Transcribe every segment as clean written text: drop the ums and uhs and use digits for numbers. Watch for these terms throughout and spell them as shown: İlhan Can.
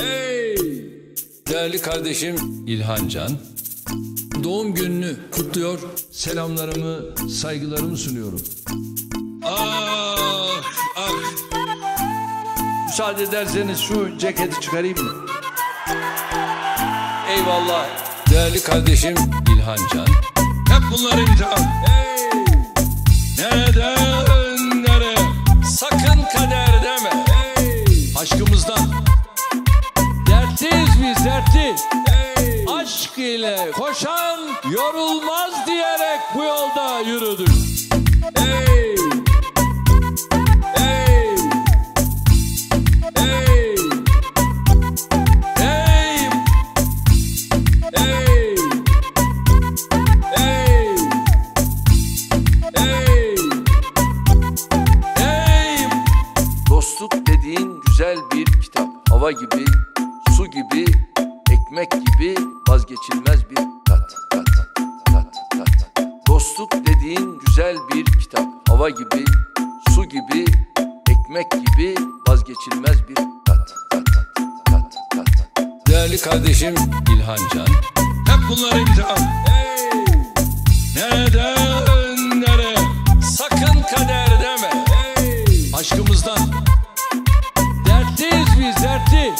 Hey! Değerli kardeşim İlhan Can, doğum gününü kutluyor, selamlarımı, saygılarımı sunuyorum. Ah! Ah! Müsaade ederseniz şu ceketi çıkarayım mı? Eyvallah. Değerli kardeşim İlhan Can, hep bunları imtihan. Hey! Neden nereye? Sakın kader deme. Hey! Aşkımızdan. Hey! Aşk ile koşan yorulmaz diyerek bu yolda yürüdük. Hey! Hey! Hey! Hey! Hey! Hey! Hey! Hey! Dostluk dediğin güzel bir kitap, hava gibi, su gibi, ekmek gibi vazgeçilmez bir tat. Dostluk dediğin güzel bir kitap, hava gibi, su gibi, ekmek gibi vazgeçilmez bir tat. Değerli kardeşim İlhan Can, hep bunları imtihan. Hey! Neden nereye? Sakın kader deme. Hey! Aşkımızdan. Dertliyiz biz, dertli.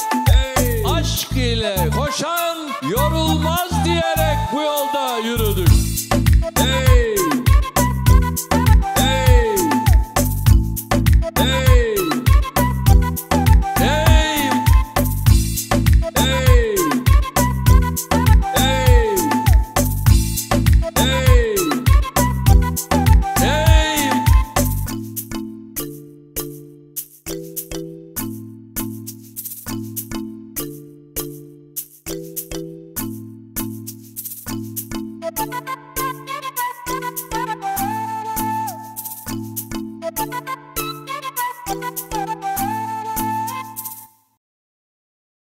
Aşk ile koşan yorulmaz diyerek bu yolda yürüdük. Hey! Hey! Hey! Hey! Hey! Hey! Hey! Hey!